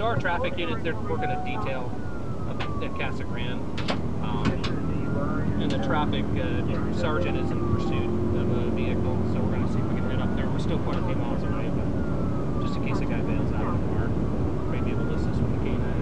So our traffic unit, they're working a detail at Casa Grande. And the traffic sergeant is in pursuit of a vehicle, so we're going to see if we can head up there. We're still quite a few miles away, but just in case a guy bails out of the car, we may be able to assist with the canine.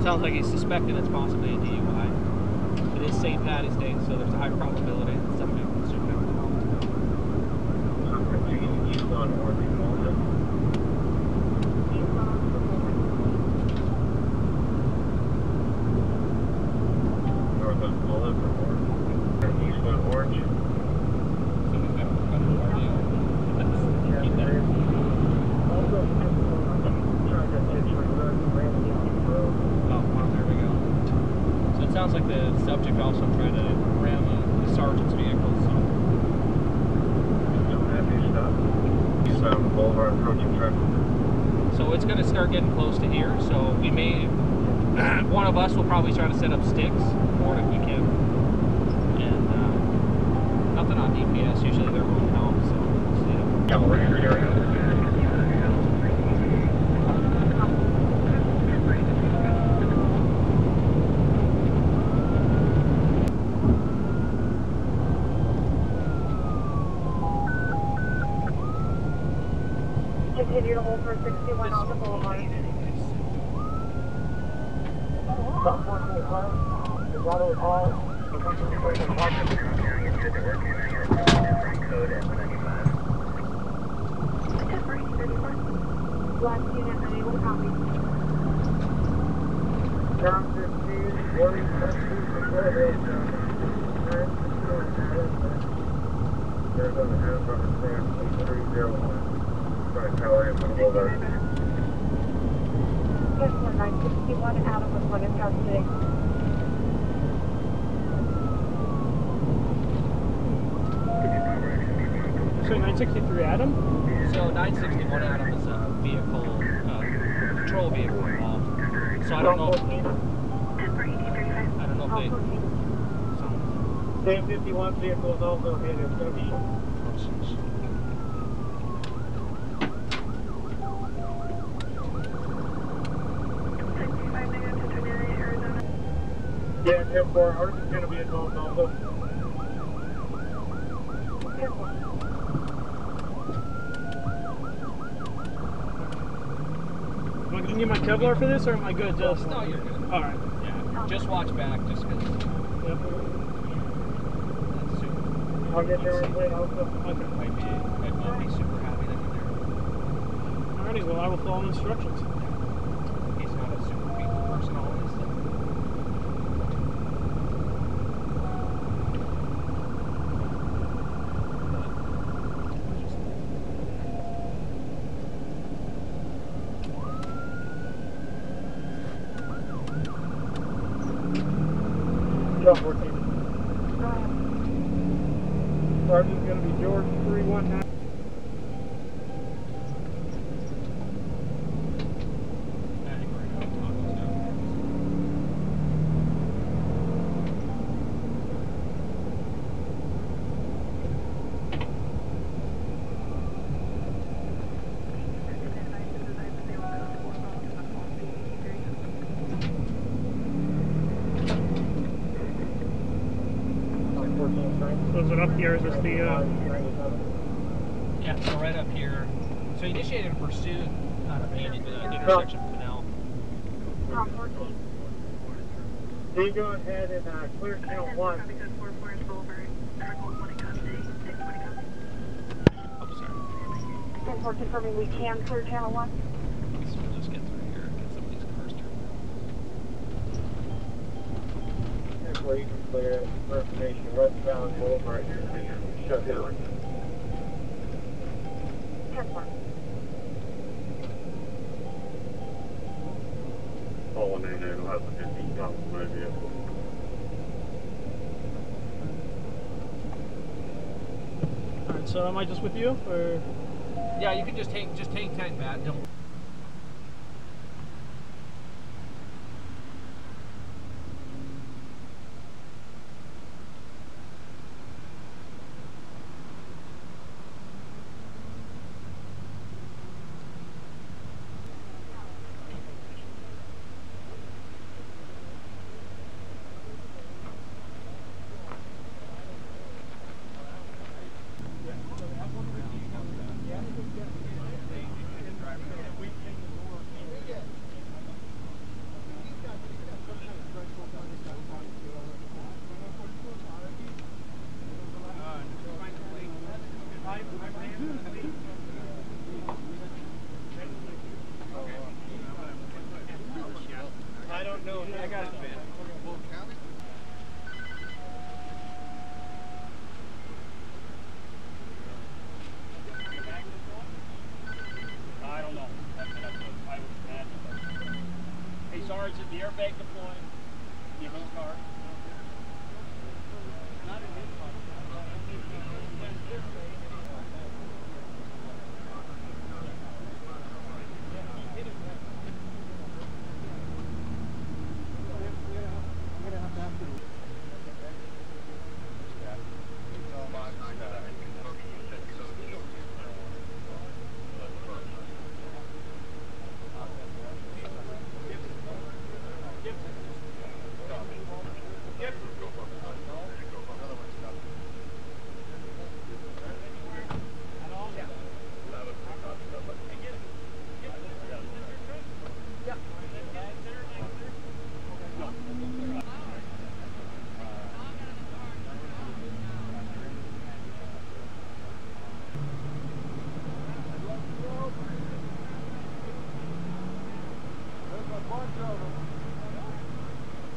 Sounds like he's suspected it's possibly a DUI. It is St. Patty's Day, so there's a high probability that somebody will consume alcohol. Sounds like the subject also tried to ram the sergeant's vehicle, so... So it's going to start getting close to here, so we may... one of us will probably try to set up sticks, more if we can. And, nothing on DPS, usually they're going out, so we'll see. Yeah, we're here. Continue to hold for 61 on the boulevard. Last unit unable to copy. Just 961 and out of the front of House City. So 963 Adam? So 961 Adam is a vehicle, patrol vehicle involved. So I don't know if they... 1051 vehicle is also hit. It's going to be... Yeah, Kevlar, ours is going to be a no also. Am I going to need my Kevlar for this, or am I good just? No, you're good. Alright. Yeah, just watch back, just because. Yep. That's super. I'll get your plate also. Okay. I'd not be super happy that you're there. Alrighty, well, I will follow instructions. He's not a super people person, always. Right. Sergeant is going to be George 319. Was it up here? Is this the, Yeah, so right up here. So he initiated a pursuit out of the intersection of Canal. They go ahead and clear Channel 1. We're confirming we can clear Channel 1. So we'll just get through here and get some of these cars turned. And where you can clear information westbound Boulevard and shut down. All in there will have the 15 cars in my vehicle. Alright, so am I just with you? Or? Yeah, you can just take 10, Matt. Don't.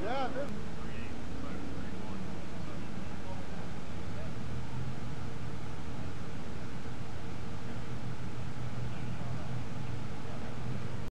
Yeah,